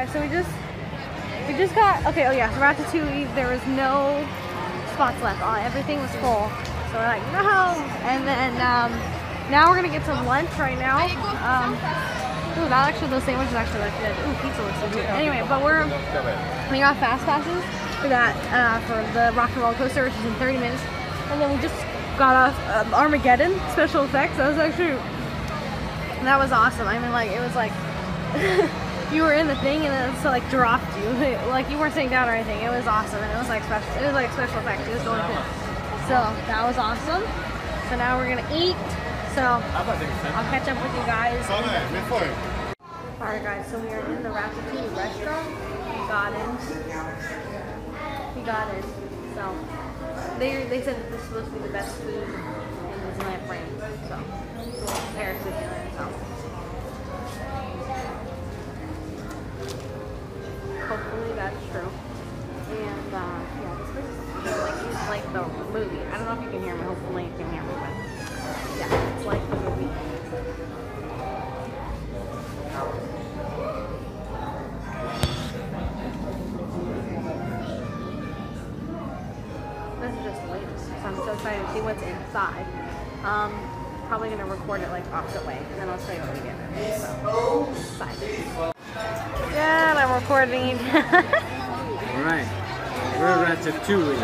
Alright, so we just got, okay, oh yeah, so Ratatouille, there was no spots left. Everything was full. So we're like, no! And then, now we're gonna get some lunch right now. Ooh, that actually, those sandwiches actually look good. Ooh, pizza looks so good. Anyway, but we got fast passes for that, for the Rock and Roll Coaster, which is in 30 minutes. And then we just got off Armageddon special effects. That was actually, that was awesome. I mean, like, it was like, you were in the thing and then it like dropped you. Like, you weren't sitting down or anything. It was awesome. And it was like special, effects. It was going cool. So that was awesome. So now we're gonna eat. So I'll catch up with you guys. Alright guys, so we are in the Ratatouille restaurant. We got in. So they said that this is supposed to be the best food in New Zealand brand. So Paris is doing it. So hopefully that's true. And yeah, this place is like the movie. I don't know if you can hear me. Hopefully you can hear me, but yeah, it's like the movie. Excited to see what's inside. Probably gonna record it like opposite way, and then I'll show you what we get. So, yeah, I'm recording. All right, we're at Ratatouille.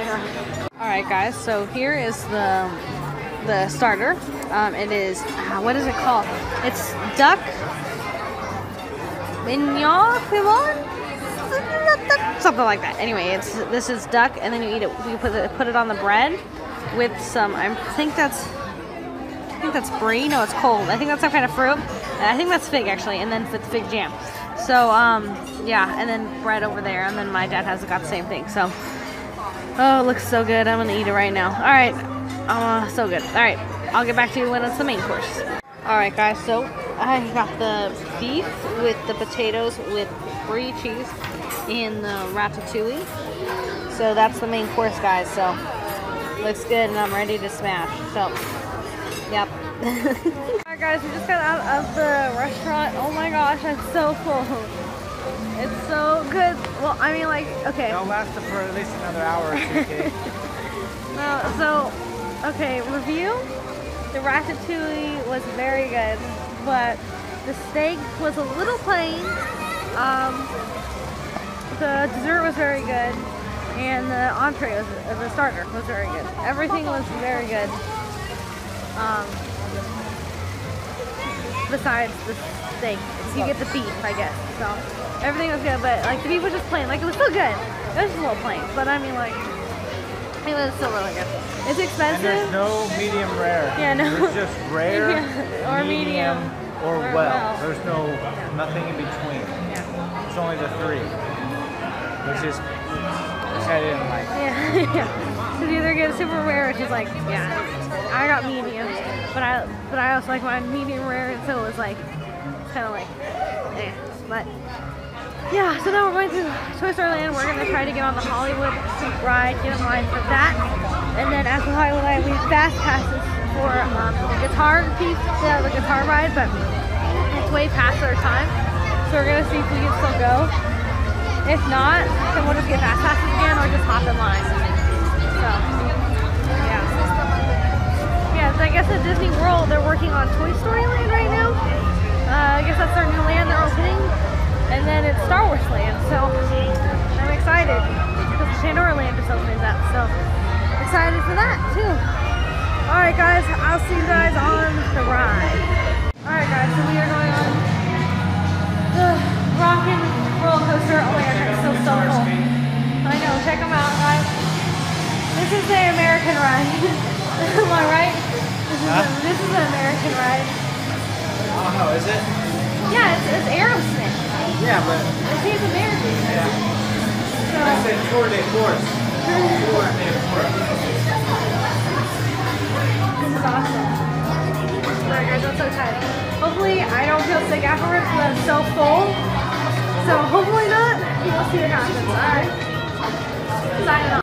Yeah. All right, guys. So here is the starter. It is, what is it called? It's duck mignon, something like that. Anyway, it's, this is duck, and then you eat it. You put it on the bread with some. I think that's brie. No, it's cold. I think that's some kind of fruit. And I think that's fig actually, and then with fig jam. So yeah, and then bread over there, and then my dad has got the same thing. So oh, it looks so good. I'm gonna eat it right now. All right. So good. Alright, I'll get back to you when it's the main course. Alright guys, so I got the beef with the potatoes with brie cheese and the ratatouille. So that's the main course, guys, so looks good and I'm ready to smash. So, yep. Alright guys, we just got out of the restaurant. Oh my gosh, I'm so full. It's so good. Well, I mean like, okay. It'll last for at least another hour or two, okay? Okay, review. The ratatouille was very good, but the steak was a little plain. The dessert was very good, and the entree was, the starter was very good. Everything was very good. Besides the steak, you get the beef, I guess. So everything was good, but like the beef was just plain. Like it was still good. It was just a little plain, but I mean like. It was still really good. It's expensive. And there's no medium rare. Yeah, no. There's just rare, yeah. Or medium or well. There's no, yeah. Nothing in between. Yeah. It's only the three, which is, which I didn't like. Yeah, yeah. So you either get super rare, which is like, yeah, I got medium, but I also like mine medium rare, and so it was like, kind of like, eh. But yeah, so now we're going to Toy Story Land. We're going to try to get on the Hollywood ride, get in line for that. And then at the Hollywood ride, we have fast passes for the guitar piece, the guitar ride, but it's way past our time. So we're going to see if we can still go. If not, then we'll just get fast passes again or just hop in line. So, yeah. Yeah, so I guess at Disney World, they're working on Toy Story Land right now. I guess that's their new land they're opening. And then it's Star Wars Land, so I'm excited because Shandora Land just opened up, so excited for that too. Alright guys, I'll see you guys on the ride. Alright guys, so we are going on the Rock and Roll Coaster. Oh my gosh, it's so cool. I know, check them out, guys. This is the American ride. Am I right? This is an American ride. Oh, is it? Yeah, it's Aerosmith. Yeah, but he's American. Yeah. So I said 4-day course. 4-day course. This is awesome. Alright guys, I'm so tired. Hopefully I don't feel sick afterwards, but I'm so full. So hopefully not. We'll see what happens. Alright. Signing off.